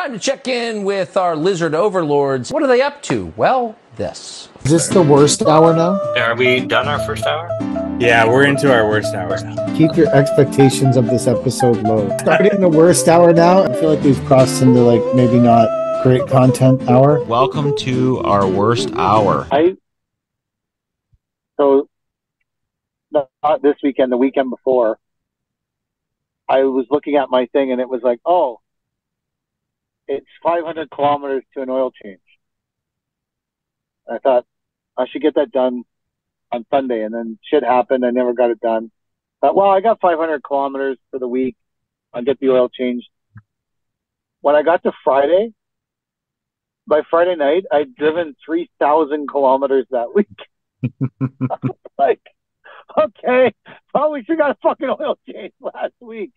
Time to check in with our lizard overlords. What are they up to? Well, this. Is this the worst hour now? Are we done our first hour? Yeah, we're into our worst hour now. Keep your expectations of this episode low. Starting the worst hour now, I feel like we've crossed into like maybe not great content hour. Welcome to our worst hour. So not this weekend, the weekend before, I was looking at my thing and it was like, oh, it's 500 kilometers to an oil change. I thought I should get that done on Sunday, and then shit happened. I never got it done. I thought, well, I got 500 kilometers for the week. I'll get the oil changed. When I got to Friday, by Friday night, I'd driven 3,000 kilometers that week. I was like, okay, well, we should got a fucking oil change last week.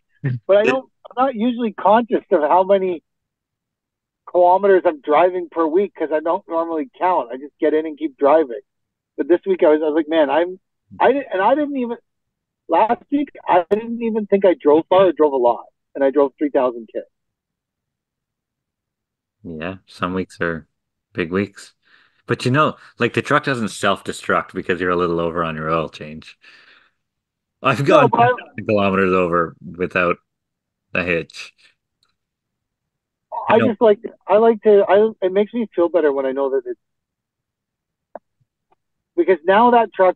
But I'm not usually conscious of how many kilometers I'm driving per week because I don't normally count. I just get in and keep driving. But this week I was like, man, last week I didn't even think I drove far. I drove a lot, and I drove 3,000 km. Yeah, some weeks are big weeks, but like the truck doesn't self-destruct because you're a little over on your oil change. I've gone kilometers over without a hitch. It makes me feel better when I know that it's, because now that truck,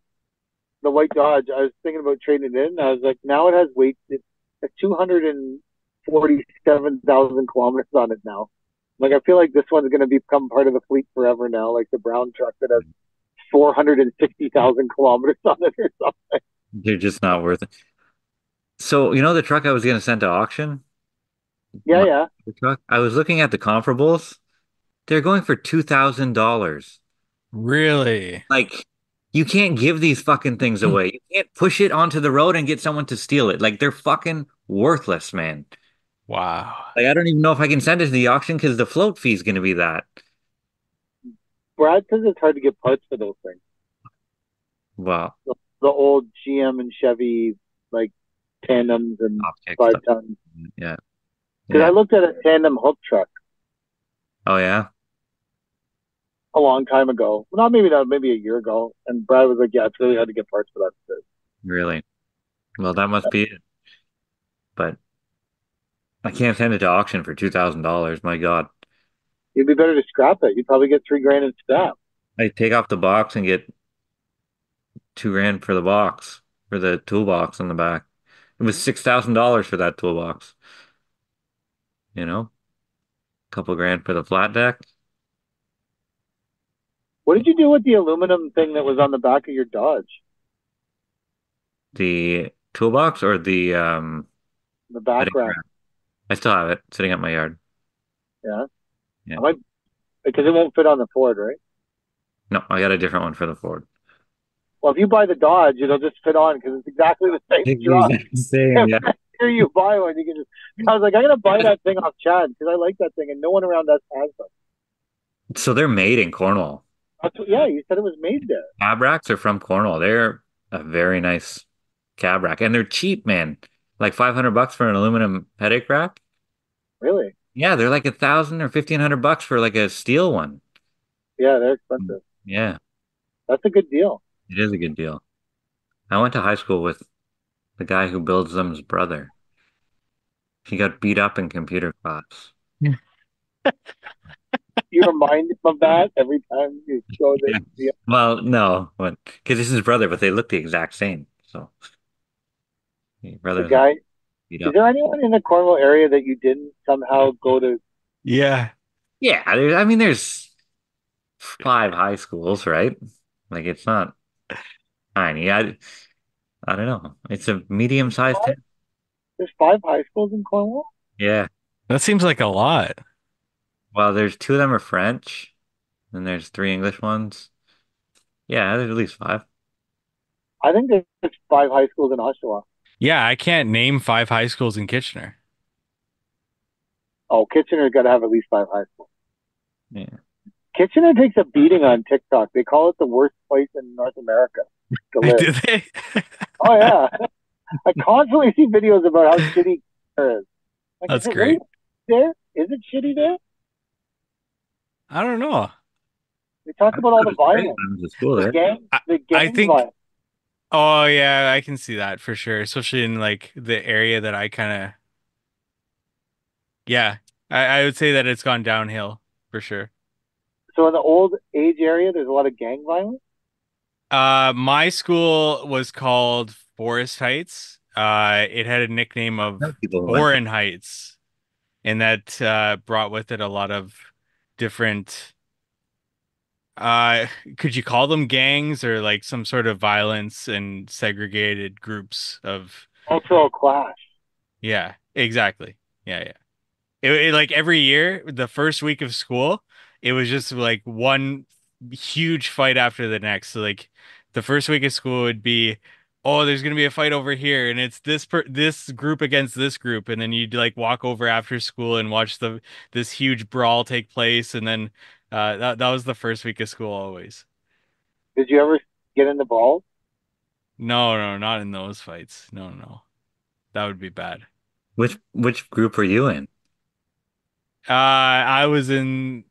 the white Dodge, I was thinking about trading it in. I was like, now it has weight. It's 247,000 kilometers on it now. Like, I feel like this one's going to become part of the fleet forever now. Like the brown truck that has 460,000 kilometers on it or something. They're just not worth it. So, the truck I was going to send to auction? The truck. I was looking at the comparables. They're going for $2,000. Really? Like, you can't give these fucking things away. You can't push it onto the road and get someone to steal it. Like, they're fucking worthless, man. Wow. Like, I don't even know if I can send it to the auction because the float fee is going to be that. Brad says it's hard to get parts for those things. Wow. The old GM and Chevy, like, tandems and 5 tons. Yeah. Because I looked at a tandem hook truck. Oh, yeah? A long time ago. Well, maybe a year ago. And Brad was like, yeah, it's really hard to get parts for that. Really? Well, that must be it. But I can't send it to auction for $2,000. My God. It'd be better to scrap it. You'd probably get $3,000 in scrap. I take off the box and get $2,000 for the box, for the toolbox on the back. It was $6,000 for that toolbox. A couple $2,000 for the flat deck. What did you do with the aluminum thing that was on the back of your Dodge? The toolbox or the back rack? I still have it sitting at my yard. Yeah. Because it won't fit on the Ford, right? No, I got a different one for the Ford. Well, if you buy the Dodge, it'll just fit on because it's exactly the same truck. Same, yeah. Here you buy one, you can just. I was like, I'm gonna buy that thing off Chad because I like that thing, and no one around us has them. So they're made in Cornwall. Yeah, you said it was made there. Cab racks are from Cornwall. They're a very nice cab rack, and they're cheap, man. Like $500 for an aluminum headache rack. Really? Yeah, they're like $1,000 or $1,500 for like a steel one. Yeah, they're expensive. Yeah, that's a good deal. It is a good deal. I went to high school with the guy who builds them's brother. He got beat up in computer class. You remind him of that every time you show this? Yeah. Well, no, because this is his brother, but they look the exact same. So, is there anyone in the Cornwall area that you didn't somehow go to? Yeah. I mean, there's 5 high schools, right? Like, it's not tiny. I don't know. It's a medium-sized town. There's 5 high schools in Cornwall? Yeah. That seems like a lot. Well, there's 2 of them are French, and there's 3 English ones. Yeah, there's at least 5. I think there's 5 high schools in Oshawa. Yeah, I can't name 5 high schools in Kitchener. Oh, Kitchener's got to have at least 5 high schools. Yeah. Kitchener takes a beating on TikTok. They call it the worst place in North America to live. Do they? Oh, yeah. I constantly see videos about how shitty Kitchener is. Like, that's great. There Is it shitty there? I don't know. They talk about all the violence. The gang violence. Oh yeah, I can see that for sure, especially in like the area that I kind of. Yeah, I would say that it's gone downhill for sure. So in the old age area, there's a lot of gang violence. My school was called Forest Heights. It had a nickname of Warren Heights, and that brought with it a lot of different. Could you call them gangs or like some sort of violence and segregated groups of cultural clash? Yeah, exactly. Yeah. It like every year, the first week of school, it was just like one huge fight after the next. So like the first week of school would be, oh, there's gonna be a fight over here, and it's this group against this group, and then you'd like walk over after school and watch this huge brawl take place, and then. That was the first week of school always. Did you ever get in the ball? No, not in those fights. No. That would be bad. Which group were you in? I was in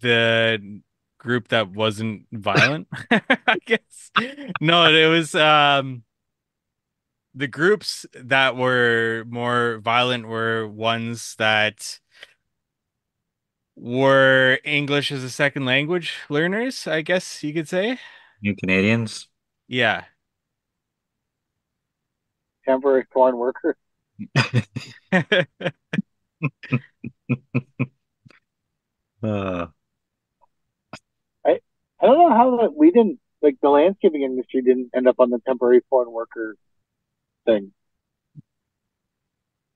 the group that wasn't violent, I guess. No, it was the groups that were more violent were ones that were English as a second language learners, I guess you could say. New Canadians? Yeah. Temporary foreign worker. I don't know how that we didn't, like the landscaping industry didn't end up on the temporary foreign worker thing.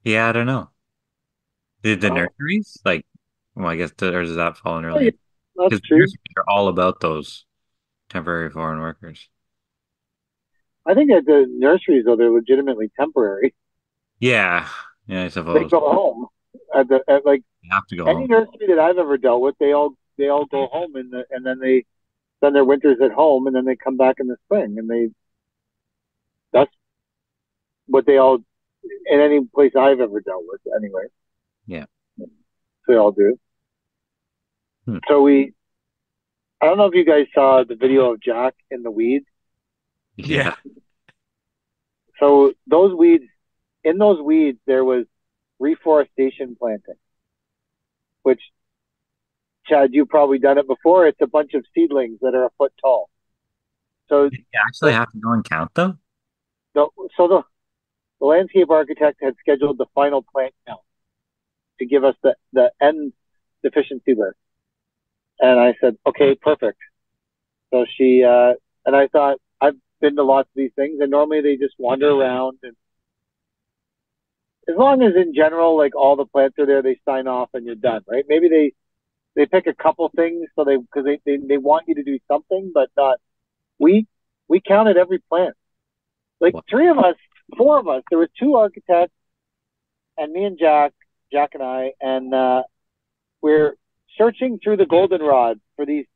Yeah, I don't know. Did the nurseries, like, well, I guess does that fall in early? Oh, yeah, because they're all about those temporary foreign workers. I think at the nurseries, though, they're legitimately temporary. Yeah, I suppose they go home They have to go home. Any nursery that I've ever dealt with, they all go home and then they spend their winters at home, and then they come back in the spring, and that's what they all in any place I've ever dealt with anyway. Yeah, they all do. So I don't know if you guys saw the video of Jack in the weeds. Yeah. So in those weeds, there was reforestation planting, which, Chad, you've probably done it before. It's a bunch of seedlings that are 1 foot tall. So did you actually have to go and count them? So the landscape architect had scheduled the final plant count to give us the end deficiency list. And I said, okay, perfect. So she, and I thought, I've been to lots of these things, and normally they just wander around. And as long as in general, like all the plants are there, they sign off and you're done, right? Maybe they pick a couple things because they want you to do something, but not, we counted every plant. Like four of us, there was two architects and me and Jack and I, and we're searching through the goldenrod for these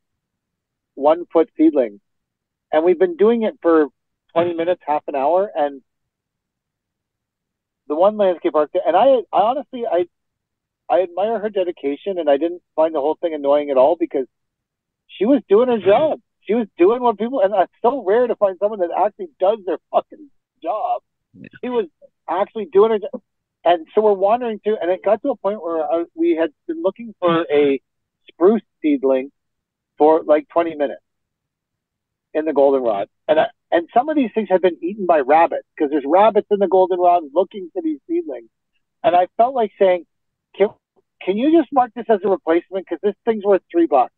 1 foot seedlings. And we've been doing it for 20 minutes, half an hour. And the one landscape architect, and I honestly, I admire her dedication, and I didn't find the whole thing annoying at all because she was doing her job. She was doing what people, and it's so rare to find someone that actually does their fucking job. She was actually doing her job. And so we're wandering through, and it got to a point where we had been looking for a spruce seedling for like 20 minutes in the goldenrod. And some of these things had been eaten by rabbits because there's rabbits in the goldenrod looking for these seedlings. And I felt like saying, can you just mark this as a replacement? Because this thing's worth $3.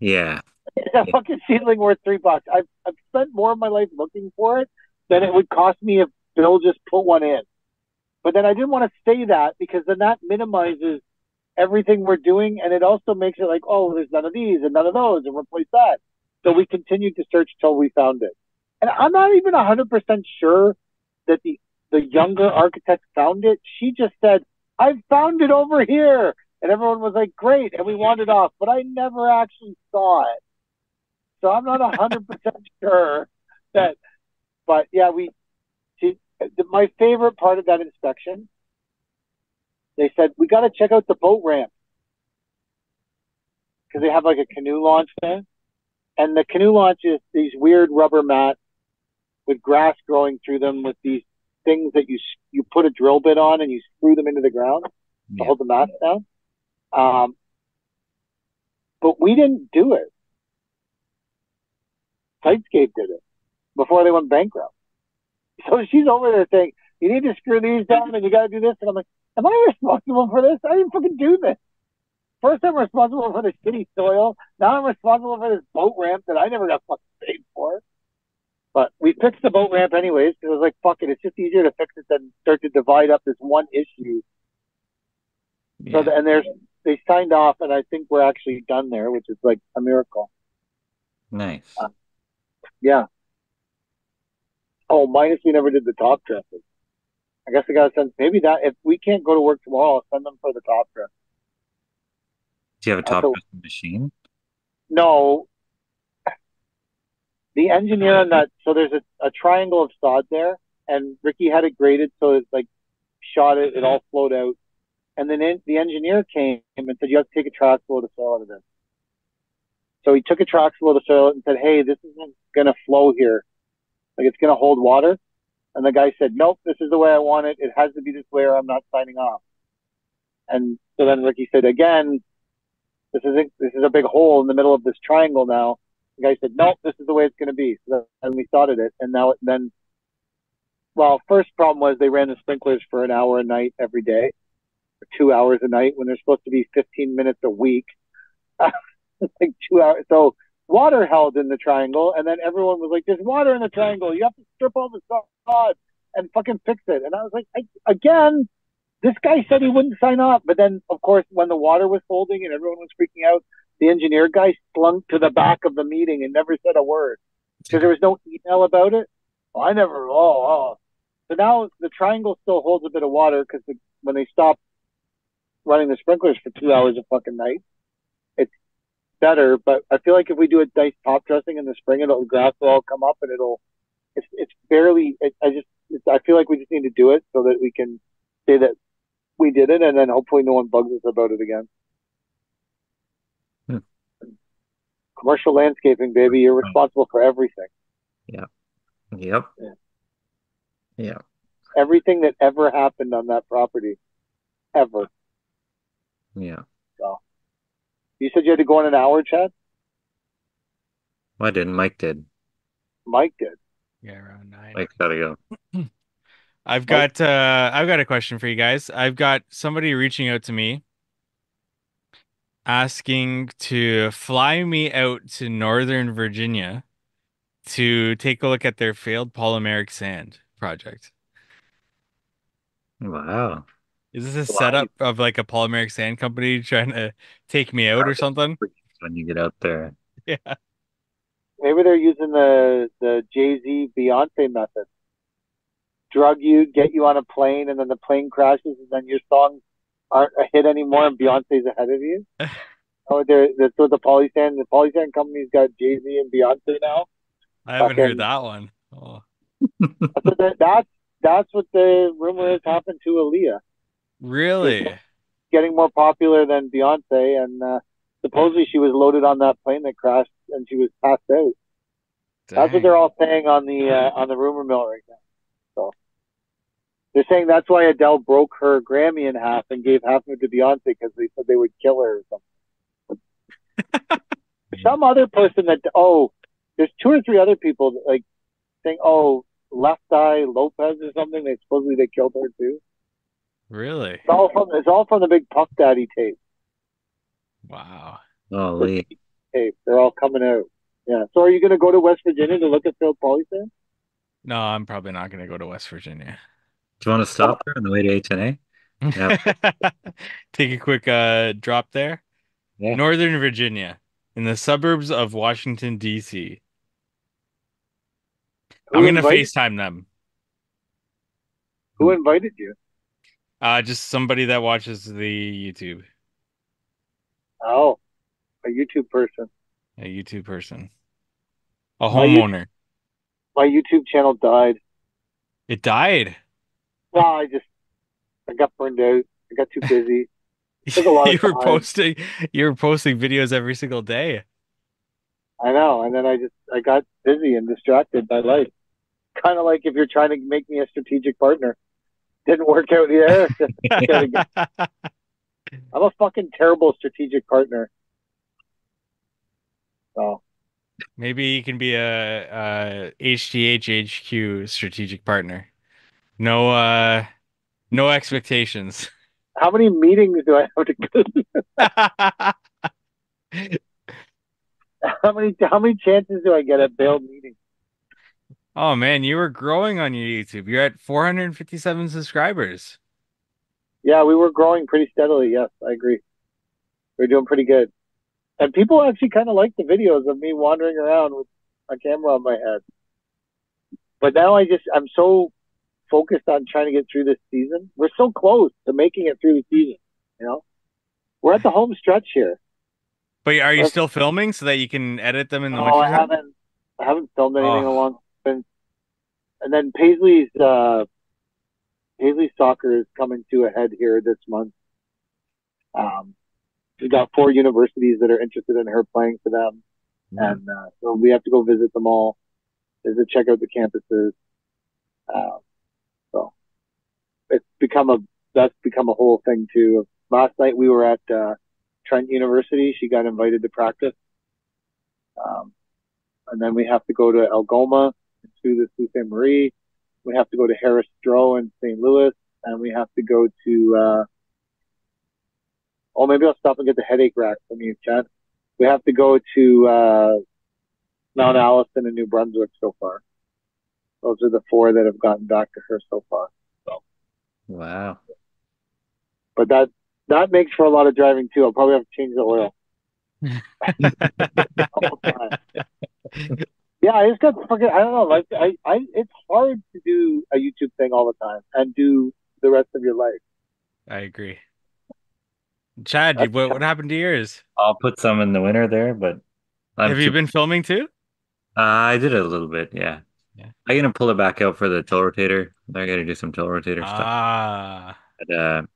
Yeah. Is that fucking seedling worth $3? I've spent more of my life looking for it than it would cost me if Bill just put one in. But then I didn't want to say that because then that minimizes everything we're doing. And it also makes it like, oh, there's none of these and none of those and replace that. So we continued to search till we found it. And I'm not even 100% sure that the younger architect found it. She just said, I found it over here. And everyone was like, great. And we wandered off, but I never actually saw it. So I'm not 100% sure that, but yeah, my favorite part of that inspection They said, we got to check out the boat ramp. Because they have like a canoe launch thing. And the canoe launch is these weird rubber mats with grass growing through them with these things that you put a drill bit on and you screw them into the ground to hold the mats down. But we didn't do it. Sightscape did it before they went bankrupt. So she's over there saying, you need to screw these down and you got to do this. And I'm like, am I responsible for this? I didn't fucking do this. First, I'm responsible for the shitty soil. Now I'm responsible for this boat ramp that I never got fucking paid for. But we fixed the boat ramp anyways, because I was like, fuck it, it's just easier to fix it than start to divide up this one issue. Yeah. So, and they signed off, and I think we're actually done there, which is like a miracle. Nice. Yeah. Oh, minus we never did the top dresses. I guess I got to send, maybe that, if we can't go to work tomorrow, I'll send them for the top dress. Do you have a top dressing machine? No. The engineer on that, so there's a triangle of sod there, and Ricky had it graded, so it's like shot it, it all flowed out. And then the engineer came and said, you have to take a track's load of soil out of this. So he took a track's load of soil and said, hey, this isn't going to flow here. Like, it's going to hold water. And the guy said, nope, this is the way I want it. It has to be this way or I'm not signing off. And so then Ricky said, again, This is a big hole in the middle of this triangle now. The guy said, nope, this is the way it's going to be. So then we thought of it. And now first problem was they ran the sprinklers for an hour a night every day, or 2 hours a night when they're supposed to be 15 minutes a week. Like 2 hours. So water held in the triangle. And then everyone was like, there's water in the triangle. You have to strip all the sod and fucking fix it. And I was like, again, this guy said he wouldn't sign off, but then, of course, when the water was folding and everyone was freaking out, the engineer guy slunk to the back of the meeting and never said a word because there was no email about it. So now the triangle still holds a bit of water because when they stopped running the sprinklers for 2 hours a fucking night, it's better. But I feel like if we do a nice top dressing in the spring, the grass will all come up and I feel like we just need to do it so that we can say that we did it, and then hopefully no one bugs us about it again. Commercial landscaping, baby. You're responsible for everything. Yeah. Yep. Yeah. Everything that ever happened on that property. Ever. Yeah. So. You said you had to go in an hour, Chad? Well, I didn't. Mike did. Yeah, around 9. Mike's got to go. I've got a question for you guys. I've got somebody reaching out to me asking to fly me out to Northern Virginia to take a look at their failed polymeric sand project. Wow. Is this a setup of like a polymeric sand company trying to take me out or something? When you get out there. Yeah. Maybe they're using the Jay-Z Beyonce method. Drug you, get you on a plane, and then the plane crashes, and then your songs aren't a hit anymore, and Beyonce's ahead of you. Oh, that's what the Polysand company's got Jay-Z and Beyonce now. I haven't heard that one. Oh. That's what the rumor has happened to Aaliyah. Really? She's getting more popular than Beyonce, and supposedly she was loaded on that plane that crashed, and she was passed out. Dang. That's what they're all saying on the rumor mill right now. So. They're saying that's why Adele broke her Grammy in half and gave half of it to Beyonce because they said they would kill her or something. Some other person that, there's 2 or 3 other people that, like saying, Left Eye Lopez or something. Supposedly they killed her too. Really? It's all from the big Puff Daddy tape. Wow. Holy. Tape. They're all coming out. Yeah. So are you going to go to West Virginia to look at failed polysand? No, I'm probably not going to go to West Virginia. Do you want to stop there on the way to HNA? Yeah. Take a quick drop there. Yeah. Northern Virginia, in the suburbs of Washington, D.C. I'm going to FaceTime them. Who invited you? Just somebody that watches the YouTube. Oh, a YouTube person. A homeowner. My YouTube channel died. It died? Well, I got burned out. I got too busy. Took a lot of time. You were posting videos every single day. I know, and then I got busy and distracted by life. Kind of like if you're trying to make me a strategic partner. Didn't work out there. I'm a fucking terrible strategic partner. So maybe you can be a HDH HQ strategic partner. No expectations. How many meetings do I have to go to? How many chances do I get at bailed meetings? Oh man, you were growing on your YouTube. You're at 457 subscribers. Yeah, we were growing pretty steadily. Yes, I agree. We're doing pretty good. And people actually kind of like the videos of me wandering around with a camera on my head. But now I'm so focused on trying to get through this season. We're so close to making it through the season, you know? We're at the home stretch here. But are you still filming so that you can edit them in the winter? I haven't filmed anything in a long time. And then Paisley's soccer is coming to a head here this month. We've got 4 universities that are interested in her playing for them. Mm-hmm. And so we have to go visit them all, check out the campuses. So that's become a whole thing too. Last night we were at Trent University. She got invited to practice. And then we have to go to Algoma and to the Sault Ste. Marie. We have to go to Harris Stroh in St. Louis. And we have to go to, maybe I'll stop and get the headache rack from you, Chad. We have to go to Mount Allison and New Brunswick so far. Those are the 4 that have gotten back to her so far. So. Wow. But that makes for a lot of driving too. I'll probably have to change the oil. Yeah, I just got fucking. I don't know. Like, it's hard to do a YouTube thing all the time and do the rest of your life. I agree. Chad, what happened to yours? I'll put some in the winter there, but have you been filming too? I did it a little bit. Yeah. I'm gonna pull it back out for the till rotator. They're gonna do some till rotator stuff. But,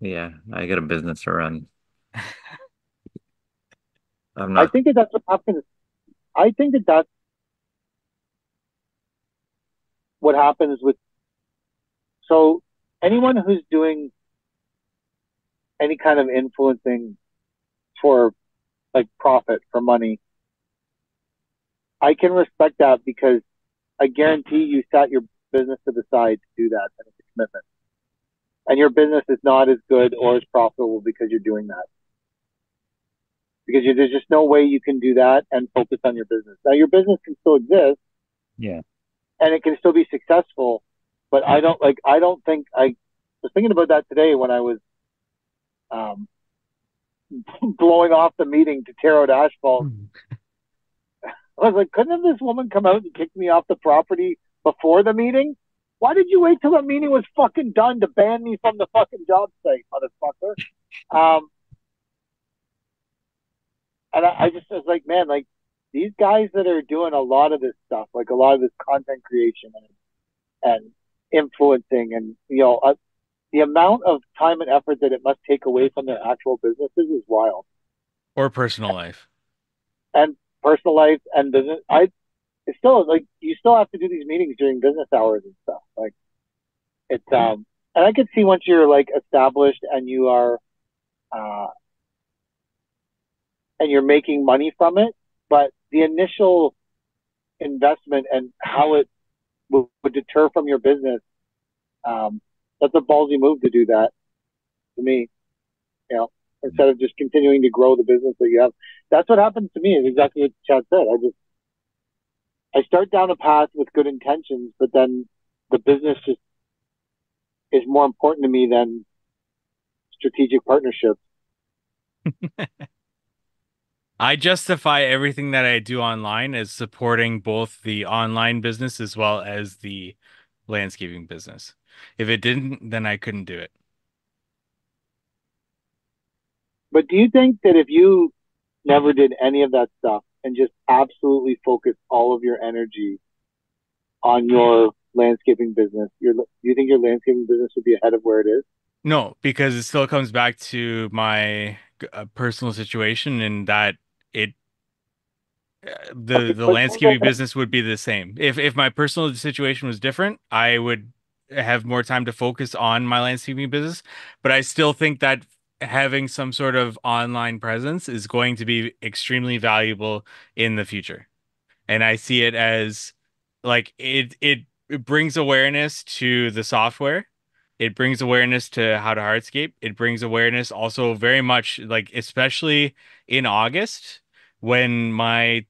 yeah, I got a business to run. I think that that's what happens. I think that that's what happens with. So anyone who's doing any kind of influencing for like profit, for money, I can respect that because I guarantee you sat your business to the side to do that, and it's a commitment. And your business is not as good or as profitable because you're doing that. Because there's just no way you can do that and focus on your business. Now, your business can still exist. Yeah. And it can still be successful. But I was thinking about that today when I was blowing off the meeting to tear out asphalt. I was like, couldn't this woman come out and kick me off the property before the meeting? Why did you wait till the meeting was fucking done to ban me from the fucking job site, motherfucker? And I just was like, man, like these guys that are doing a lot of this stuff, like a lot of this content creation and influencing, and you know, the amount of time and effort that it must take away from their actual businesses is wild. Or personal life. And personal life and business. It's still like you still have to do these meetings during business hours and stuff. Like it's and I could see once you're like established and you are and you're making money from it, but the initial investment and how it would deter from your business, that's a ballsy move to do that. To me, you know, instead of just continuing to grow the business that you have, that's what happens to me. Is exactly what Chad said. I start down a path with good intentions, but then the business just is more important to me than strategic partnerships. I justify everything that I do online as supporting both the online business as well as the landscaping business. If it didn't, then I couldn't do it. But do you think that if you never did any of that stuff, and just absolutely focus all of your energy on your landscaping business, do you think your landscaping business would be ahead of where it is? No, because it still comes back to my personal situation, and that it the landscaping business would be the same. If my personal situation was different, I would have more time to focus on my landscaping business. But I still think that having some sort of online presence is going to be extremely valuable in the future. And I see it as like it brings awareness to the software. It brings awareness to how to hardscape. It brings awareness also very much, like, especially in August when my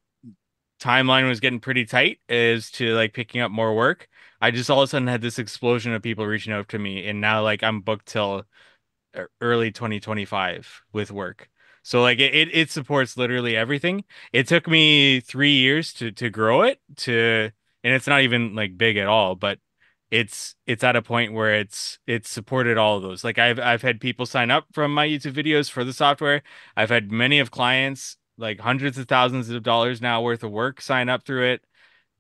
timeline was getting pretty tight as to like picking up more work. I just all of a sudden had this explosion of people reaching out to me. And now like I'm booked till early 2025 with work. So like it supports literally everything. It took me 3 years to grow it to, and it's not even like big at all, but it's at a point where it's supported all of those. Like I've had people sign up from my YouTube videos for the software. I've had many of clients, like hundreds of thousands of dollars now worth of work, sign up through it.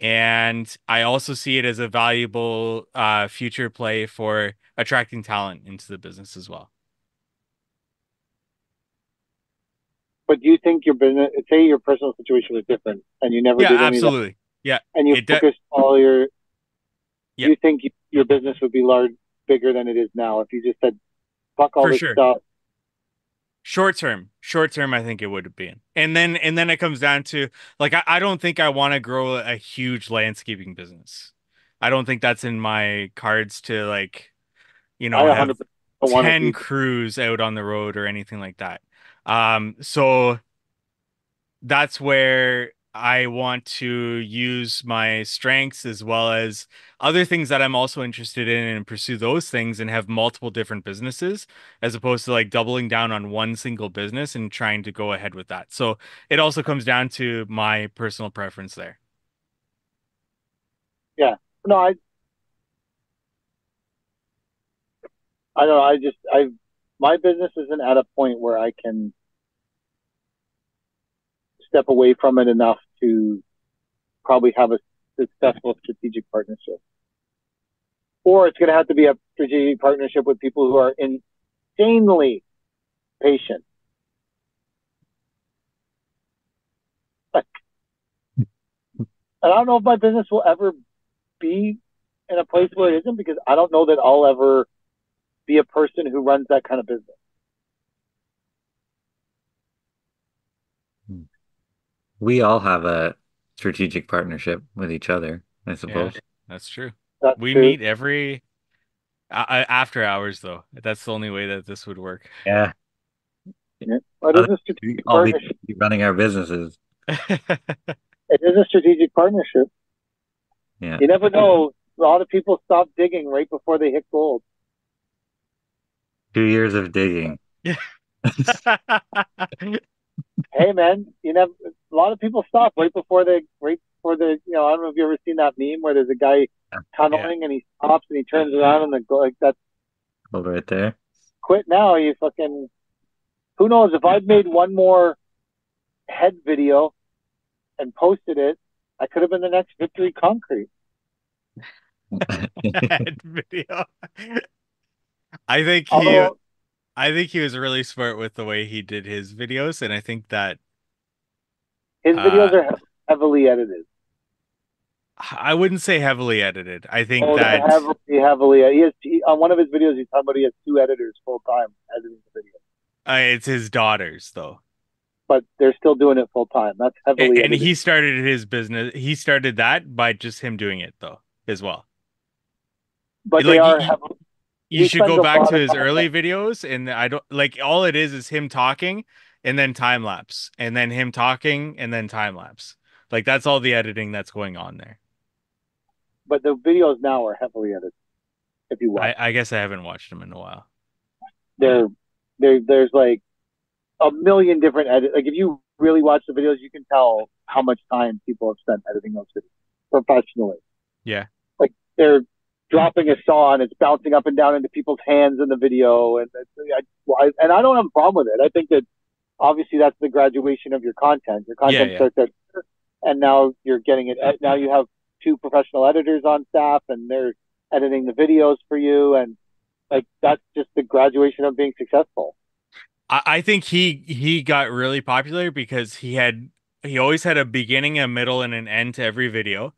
And I also see it as a valuable future play for attracting talent into the business as well. But do you think your business, say your personal situation was different and you never did any of that? Yeah, absolutely. Yeah. And you focused all your, yeah. You think your business would be bigger than it is now if you just said, fuck all this stuff? Short term, I think it would have been. And then it comes down to like, I don't think I want to grow a huge landscaping business. I don't think that's in my cards to like, you know, I have 10 crews out on the road or anything like that. So that's where I want to use my strengths as well as other things that I'm also interested in and pursue those things and have multiple different businesses as opposed to like doubling down on one single business and trying to go ahead with that. So it also comes down to my personal preference there. Yeah, no, I don't know. My business isn't at a point where I can step away from it enough to probably have a successful strategic partnership, or it's going to have to be a strategic partnership with people who are insanely patient. Like, I don't know if my business will ever be in a place where it isn't, because I don't know that I'll ever be a person who runs that kind of business. We all have a strategic partnership with each other, I suppose. Yeah, that's true. We meet every after hours, though. That's the only way that this would work. Yeah. Well, it is a strategic partnership. Be running our businesses. It is a strategic partnership. Yeah. You never know. A lot of people stop digging right before they hit gold. 2 years of digging. Yeah. Hey man, you know, a lot of people stop right before they, you know, I don't know if you ever seen that meme where there's a guy tunneling and he stops and he turns around and the, like that's over right there. Quit now, you fucking. Who knows if I'd made one more head video and posted it, I could have been the next Victory Concrete. Head video. I think he was really smart with the way he did his videos, and I think that his videos are heavily edited. I wouldn't say heavily edited. I think that heavily. He on one of his videos, he's talking about he has two editors full time editing the video. It's his daughters, though. But they're still doing it full time. That's heavily edited. And he started his business. He started that by just him doing it, though, as well. But they are heavily. You should go back to his early videos, and I don't like all it is him talking and then time lapse, and then him talking and then time lapse. Like that's all the editing that's going on there. But the videos now are heavily edited. If you watch, I guess I haven't watched them in a while. There's like a million different edits. Like if you really watch the videos, you can tell how much time people have spent editing those videos professionally. Yeah, like they're dropping a saw and it's bouncing up and down into people's hands in the video, and I don't have a problem with it. I think that obviously that's the graduation of your content. Your content starts at, and now you're getting it. Now you have two professional editors on staff, and they're editing the videos for you. And Like, that's just the graduation of being successful. I think he got really popular because he always had a beginning, a middle, and an end to every video.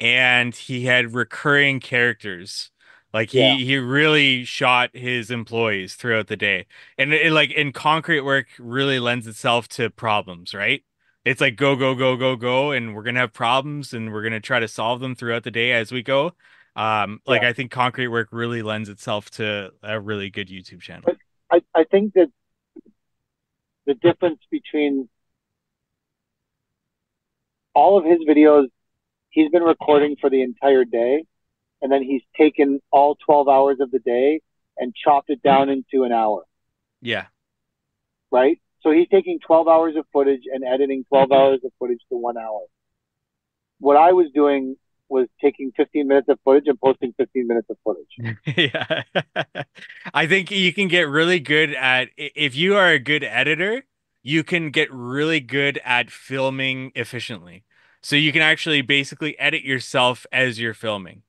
And he had recurring characters. Like, he really shot his employees throughout the day. And it, like, in concrete work really lends itself to problems, right? It's like, go, go, go, go, go. And we're going to have problems and we're going to try to solve them throughout the day as we go. Like, I think concrete work really lends itself to a really good YouTube channel. But I think that the difference between all of his videos, he's been recording for the entire day. And then he's taken all 12 hours of the day and chopped it down into an hour. Yeah. Right? So he's taking 12 hours of footage and editing 12 hours of footage to 1 hour. What I was doing was taking 15 minutes of footage and posting 15 minutes of footage. Yeah. I think you can get really good at, if you are a good editor, you can get really good at filming efficiently. So you can actually basically edit yourself as you're filming.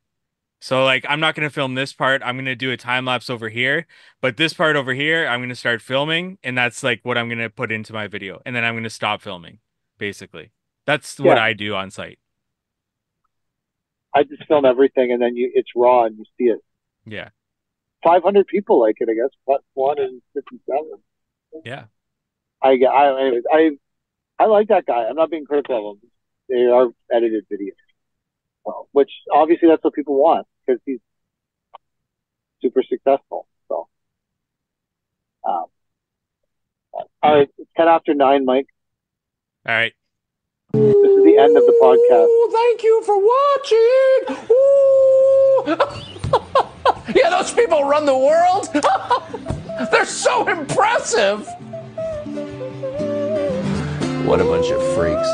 So, like, I'm not going to film this part. I'm going to do a time lapse over here. But this part over here, I'm going to start filming. And that's, like, what I'm going to put into my video. And then I'm going to stop filming, basically. That's what I do on site. I just film everything, and then it's raw, and you see it. Yeah. 500 people like it, I guess. Plus 157. Yeah. I like that guy. I'm not being critical of them. They are edited videos. Well, which obviously that's what people want because he's super successful. So, all right, it's 9:10, Mike. All right, this is the end of the podcast. Ooh, thank you for watching. Ooh. Yeah, those people run the world. They're so impressive. What a bunch of freaks.